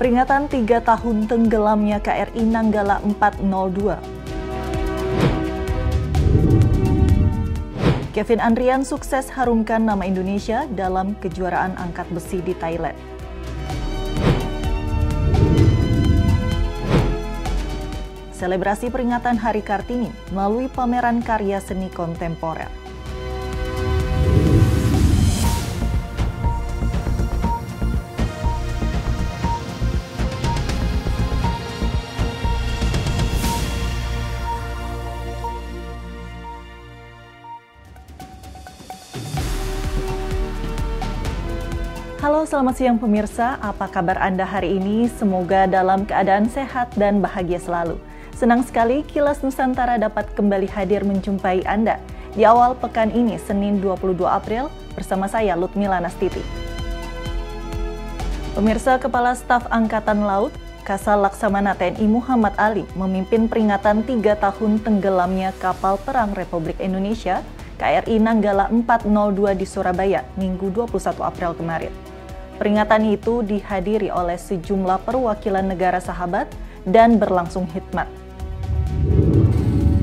peringatan 3 tahun tenggelamnya KRI Nanggala 402. Kevin Andrian sukses harumkan nama Indonesia dalam kejuaraan angkat besi di Thailand. Selebrasi peringatan Hari Kartini melalui pameran karya seni kontemporer. Halo, selamat siang pemirsa. Apa kabar Anda hari ini? Semoga dalam keadaan sehat dan bahagia selalu. Senang sekali Kilas Nusantara dapat kembali hadir menjumpai Anda di awal pekan ini, Senin 22 April, bersama saya Ludmila Nastiti. Pemirsa, Kepala Staf Angkatan Laut, Kasal Laksamana TNI Muhammad Ali memimpin peringatan 3 tahun tenggelamnya kapal perang Republik Indonesia KRI Nanggala 402 di Surabaya, Minggu 21 April kemarin. Peringatan itu dihadiri oleh sejumlah perwakilan negara sahabat dan berlangsung hikmat.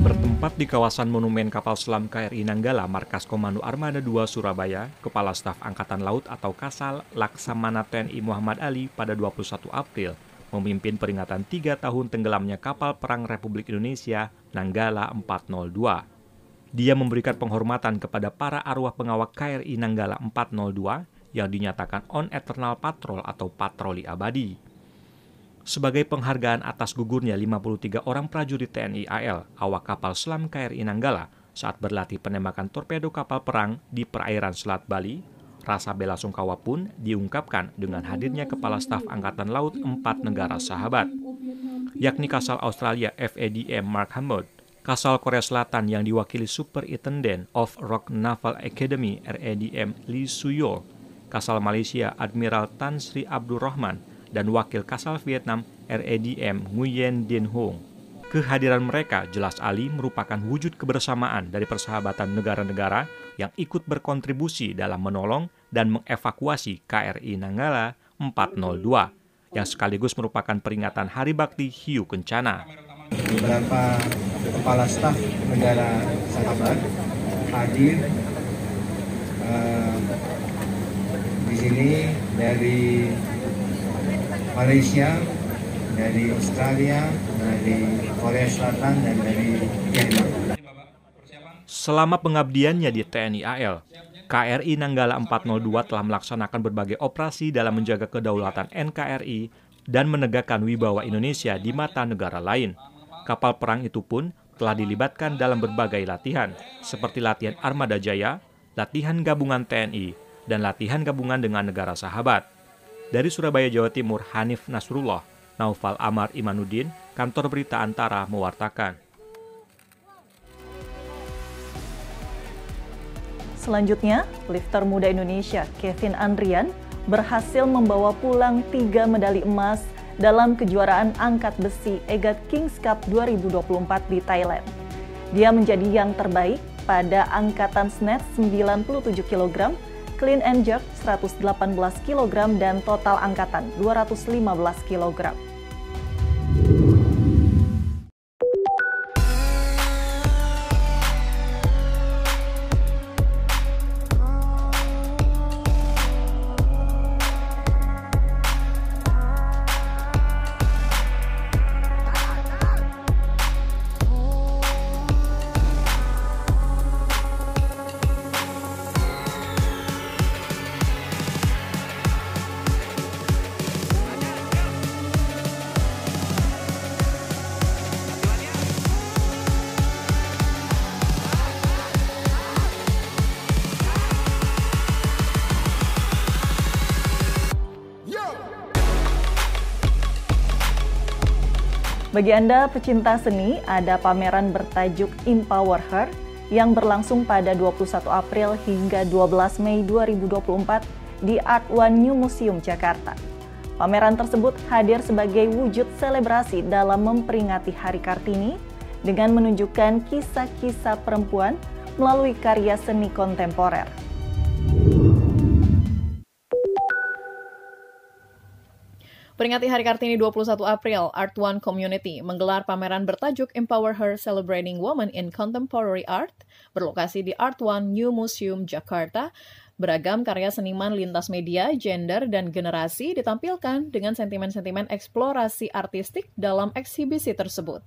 Bertempat di kawasan Monumen Kapal Selam KRI Nanggala, Markas Komando Armada 2 Surabaya, Kepala Staf Angkatan Laut atau Kasal Laksamana TNI Muhammad Ali pada 21 April memimpin peringatan 3 tahun tenggelamnya kapal perang Republik Indonesia Nanggala 402. Dia memberikan penghormatan kepada para arwah pengawak KRI Nanggala 402 yang dinyatakan on eternal patrol atau patroli abadi. Sebagai penghargaan atas gugurnya 53 orang prajurit TNI AL, awak kapal selam KRI Nanggala saat berlatih penembakan torpedo kapal perang di perairan Selat Bali, rasa bela sungkawa pun diungkapkan dengan hadirnya Kepala Staf Angkatan Laut 4 negara sahabat, yakni Kasal Australia FADM Mark Hammond, Kasal Korea Selatan yang diwakili Superintendent of Rock Naval Academy (RADM) Lee Su-yo, Kasal Malaysia Admiral Tan Sri Abdul Rahman, dan Wakil Kasal Vietnam (RADM) Nguyen Dinhong. Kehadiran mereka jelas Ali merupakan wujud kebersamaan dari persahabatan negara-negara yang ikut berkontribusi dalam menolong dan mengevakuasi KRI Nanggala 402, yang sekaligus merupakan peringatan Hari Bakti Hiu Kencana. Beberapa kepala staf negara sahabat hadir di sini, dari Malaysia, dari Australia, dari Korea Selatan, dan dari Vietnam. Selama pengabdiannya di TNI AL, KRI Nanggala 402 telah melaksanakan berbagai operasi dalam menjaga kedaulatan NKRI dan menegakkan wibawa Indonesia di mata negara lain. Kapal perang itu pun telah dilibatkan dalam berbagai latihan, seperti latihan Armada Jaya, latihan gabungan TNI, dan latihan gabungan dengan negara sahabat. Dari Surabaya, Jawa Timur, Hanif Nasrullah, Naufal Amar Imanuddin, Kantor Berita Antara mewartakan. Selanjutnya, lifter muda Indonesia Kevin Andrian berhasil membawa pulang 3 medali emas dalam kejuaraan angkat besi EGAT Kings Cup 2024 di Thailand. Dia menjadi yang terbaik pada angkatan snatch 97 kg, clean and jerk 118 kg, dan total angkatan 215 kg. Bagi Anda pecinta seni, ada pameran bertajuk Empowerher yang berlangsung pada 21 April hingga 12 Mei 2024 di Art One New Museum Jakarta. Pameran tersebut hadir sebagai wujud selebrasi dalam memperingati Hari Kartini dengan menunjukkan kisah-kisah perempuan melalui karya seni kontemporer. Peringati Hari Kartini 21 April, Art One Community menggelar pameran bertajuk Empowerher Celebrating Women in Contemporary Art, berlokasi di Art One New Museum, Jakarta. Beragam karya seniman lintas media, gender, dan generasi ditampilkan dengan sentimen-sentimen eksplorasi artistik dalam eksibisi tersebut.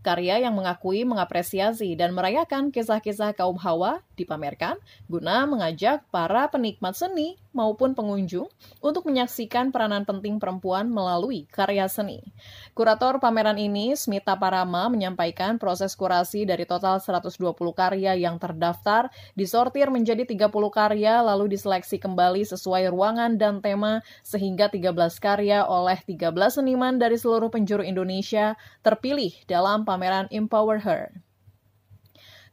Karya yang mengakui, mengapresiasi, dan merayakan kisah-kisah kaum Hawa dipamerkan guna mengajak para penikmat seni maupun pengunjung untuk menyaksikan peranan penting perempuan melalui karya seni. Kurator pameran ini, Smita Parama, menyampaikan proses kurasi dari total 120 karya yang terdaftar disortir menjadi 30 karya lalu diseleksi kembali sesuai ruangan dan tema, sehingga 13 karya oleh 13 seniman dari seluruh penjuru Indonesia terpilih dalam pameran Empowerher.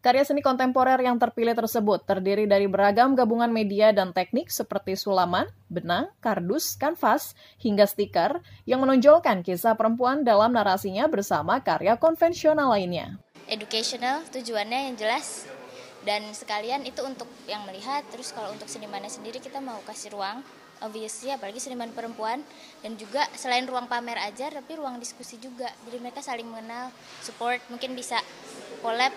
Karya seni kontemporer yang terpilih tersebut terdiri dari beragam gabungan media dan teknik seperti sulaman, benang, kardus, kanvas, hingga stiker yang menonjolkan kisah perempuan dalam narasinya bersama karya konvensional lainnya. Educational, tujuannya yang jelas. Dan sekalian itu untuk yang melihat, terus kalau untuk senimannya sendiri kita mau kasih ruang, obviously apalagi seniman perempuan, dan juga selain ruang pamer aja, tapi ruang diskusi juga. Jadi mereka saling mengenal, support, mungkin bisa collab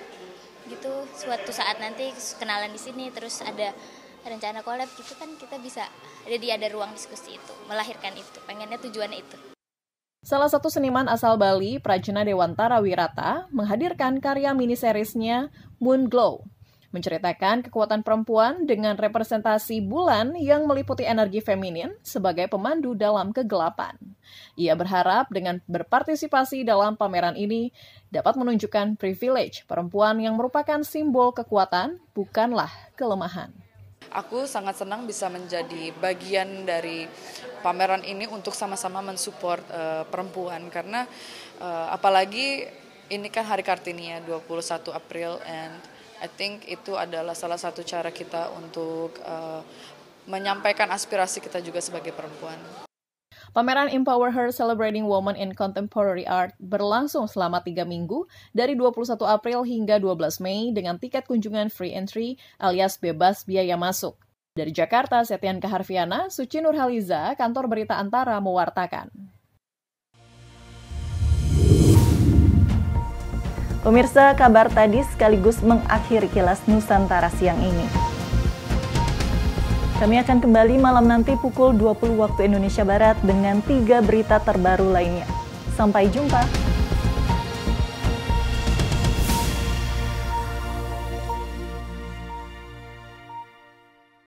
gitu suatu saat nanti kenalan di sini, terus ada rencana collab gitu kan kita bisa, jadi ada ruang diskusi itu, melahirkan itu, pengennya tujuannya itu. Salah satu seniman asal Bali, Prajna Dewantara Wirata, menghadirkan karya miniserisnya Moon Glow, menceritakan kekuatan perempuan dengan representasi bulan yang meliputi energi feminin sebagai pemandu dalam kegelapan. Ia berharap dengan berpartisipasi dalam pameran ini dapat menunjukkan privilege perempuan yang merupakan simbol kekuatan, bukanlah kelemahan. Aku sangat senang bisa menjadi bagian dari pameran ini untuk sama-sama mensupport perempuan, karena apalagi ini kan Hari Kartini ya, 21 April, and I think itu adalah salah satu cara kita untuk menyampaikan aspirasi kita juga sebagai perempuan. Pameran Empowerher Celebrating Women in Contemporary Art berlangsung selama 3 minggu dari 21 April hingga 12 Mei dengan tiket kunjungan free entry alias bebas biaya masuk. Dari Jakarta, Setian Kaharviana, Suci Nurhaliza, Kantor Berita Antara mewartakan. Pemirsa, kabar tadi sekaligus mengakhiri Kilas Nusantara siang ini. Kami akan kembali malam nanti pukul 20 waktu Indonesia Barat dengan 3 berita terbaru lainnya. Sampai jumpa.